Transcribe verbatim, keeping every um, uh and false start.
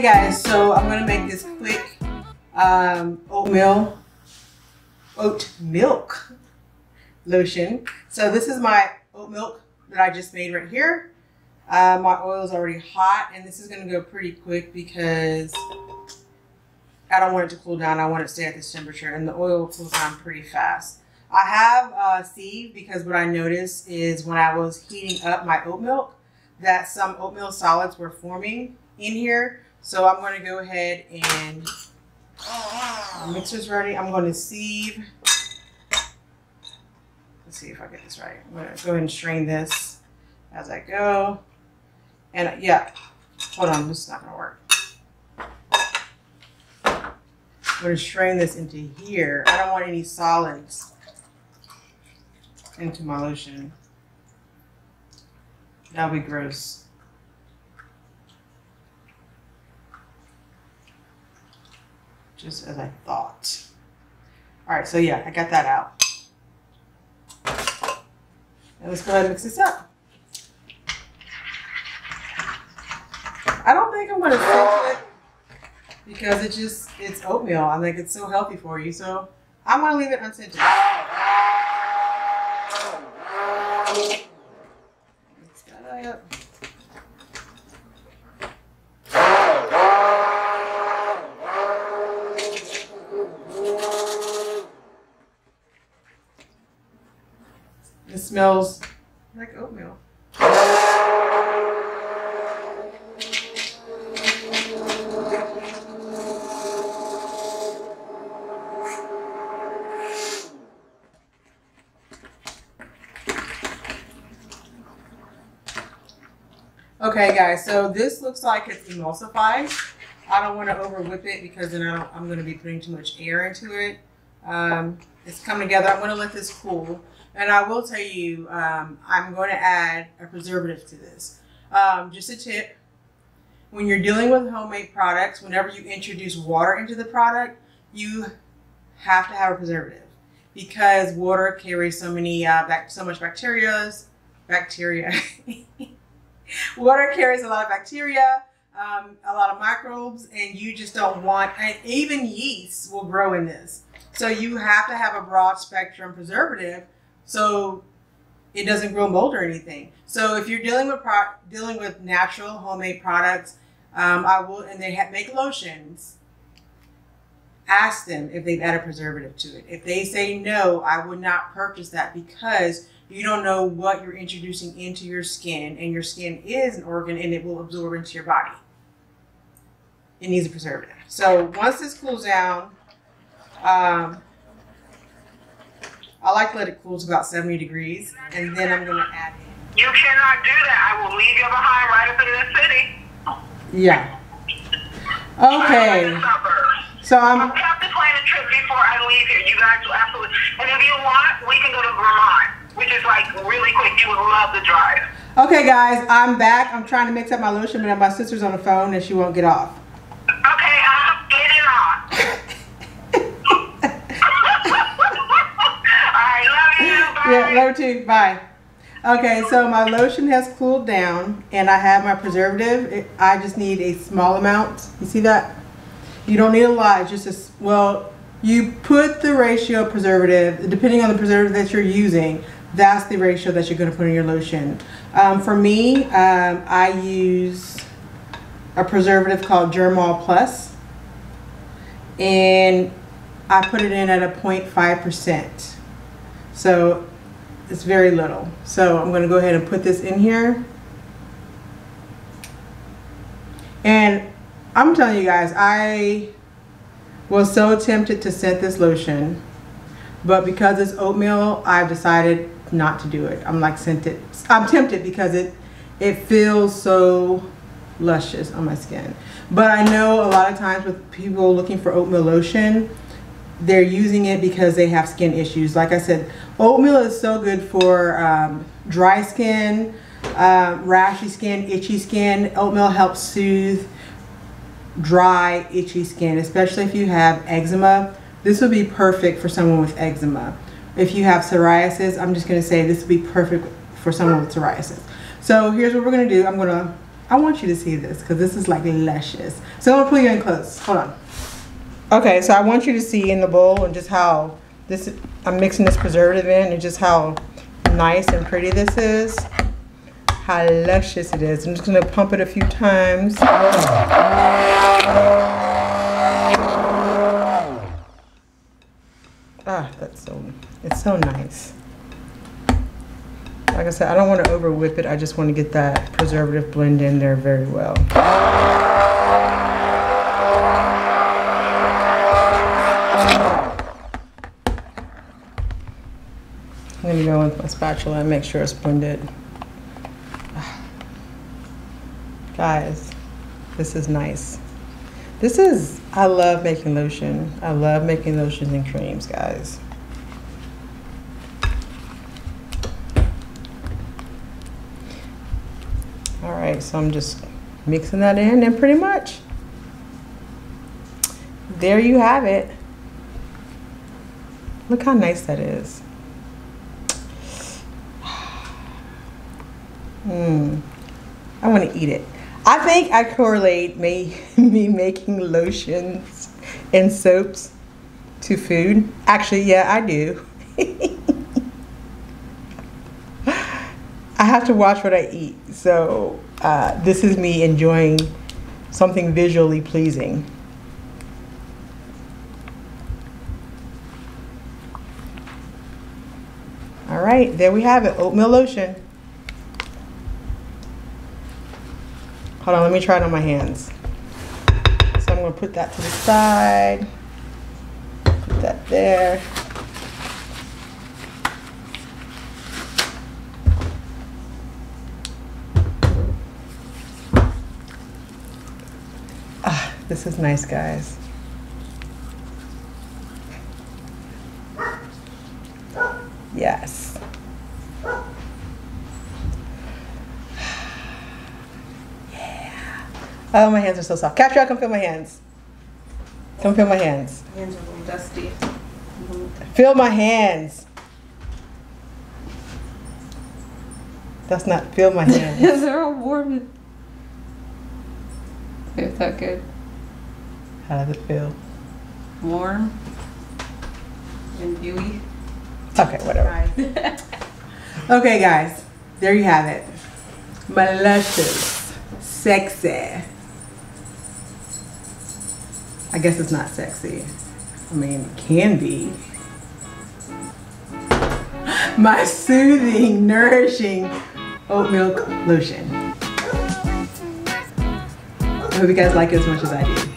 Hey guys, so I'm gonna make this quick um, oatmeal, oat milk lotion. So this is my oat milk that I just made right here. Uh, my oil is already hot and this is gonna go pretty quick because I don't want it to cool down. I want it to stay at this temperature and the oil cools down pretty fast. I have uh, sieved because what I noticed is when I was heating up my oat milk that some oatmeal solids were forming in here. So I'm going to go ahead and my mixer's ready. I'm going to sieve. Let's see if I get this right. I'm going to go ahead and strain this as I go. And yeah, hold on, this is not going to work. I'm going to strain this into here. I don't want any solids into my lotion. That'll be gross. Just as I thought. All right, so yeah, I got that out. Now let's go ahead and mix this up. I don't think I'm gonna finish it because it just, it's oatmeal. I think it's so healthy for you. So I'm gonna leave it unscented. Mix that up. It smells like oatmeal. Okay guys, so this looks like it's emulsified. I don't want to over whip it because then I don't, I'm going to be putting too much air into it. Um, it's coming together. I'm going to let this cool. And I will tell you, um, I'm going to add a preservative to this. Um, just a tip, when you're dealing with homemade products, whenever you introduce water into the product, you have to have a preservative because water carries so many, uh, bac so much bacteria, bacteria. Water carries a lot of bacteria, um, a lot of microbes, and you just don't want, and even yeast will grow in this. So you have to have a broad spectrum preservative so it doesn't grow mold or anything. So if you're dealing with pro dealing with natural homemade products, um, I will, and they ha make lotions, ask them if they've added preservative to it. If they say no, I would not purchase that because you don't know what you're introducing into your skin, and your skin is an organ and it will absorb into your body. It needs a preservative. So once this cools down, um, I like to let it cool to about seventy degrees, and then I'm going to add in. You cannot do that. I will leave you behind right up in this city. Yeah. Okay. So I'm... I have to plan a trip before I leave here. You guys will absolutely... And if you want, we can go to Vermont, which is like really quick. You would love the drive. Okay, guys. I'm back. I'm trying to mix up my lotion, but my sister's on the phone, and she won't get off. Okay. I'm getting off. Yeah, love too. Bye. Okay, so my lotion has cooled down and I have my preservative. It, I just need a small amount. You see that? You don't need a lot. It's just a, well, you put the ratio of preservative, depending on the preservative that you're using, that's the ratio that you're going to put in your lotion. Um, for me, um, I use a preservative called Germall Plus, and I put it in at a zero point five percent. So it's very little. So I'm going to go ahead and put this in here. And I'm telling you guys, I was so tempted to scent this lotion, but because it's oatmeal, I've decided not to do it. I'm like scented. I'm tempted because it, it feels so luscious on my skin. But I know a lot of times with people looking for oatmeal lotion, they're using it because they have skin issues. Like I said, oatmeal is so good for um, dry skin, uh, rashy skin, itchy skin. Oatmeal helps soothe dry, itchy skin, especially if you have eczema. This would be perfect for someone with eczema. If you have psoriasis, I'm just going to say this would be perfect for someone with psoriasis. So here's what we're going to do. I'm going to I want you to see this because this is like luscious. So I'm gonna pull you in close. Hold on. Okay, so I want you to see in the bowl and just how this, I'm mixing this preservative in, and just how nice and pretty this is. How luscious it is. I'm just gonna pump it a few times. Ah, that's so, it's so nice. Like I said, I don't want to over whip it. I just want to get that preservative blend in there very well. I'm going to go in with my spatula and make sure it's blended. Guys, this is nice. This is, I love making lotion. I love making lotions and creams, guys. All right, so I'm just mixing that in, and pretty much there you have it. Look how nice that is. Mmm, I want to eat it. I think I correlate me, me making lotions and soaps to food. Actually, yeah, I do. I have to watch what I eat. So uh, this is me enjoying something visually pleasing. All right, there we have it, oatmeal lotion. Hold on, let me try it on my hands. So I'm gonna put that to the side, put that there. Ah, this is nice, guys. Yes. Oh, my hands are so soft. Capture, come feel my hands. Come feel my hands. My hands are a little dusty. Feel my hands. That's not, feel my hands. They're all warm. They're that good. How does it feel? Warm and dewy. Okay, whatever. Okay, guys, there you have it. My luscious, sexy. I guess it's not sexy. I mean, it can be. My soothing, nourishing oat milk lotion. I hope you guys like it as much as I do.